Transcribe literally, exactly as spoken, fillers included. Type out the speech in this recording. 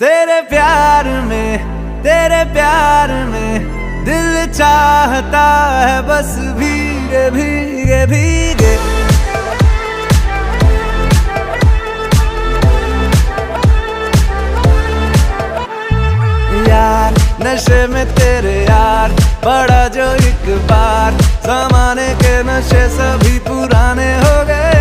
तेरे प्यार में तेरे प्यार में दिल चाहता है बस भीगे भीगे भीगे यार, नशे में तेरे यार पड़ा जो एक बार, जमाने के नशे सभी पुराने हो गए।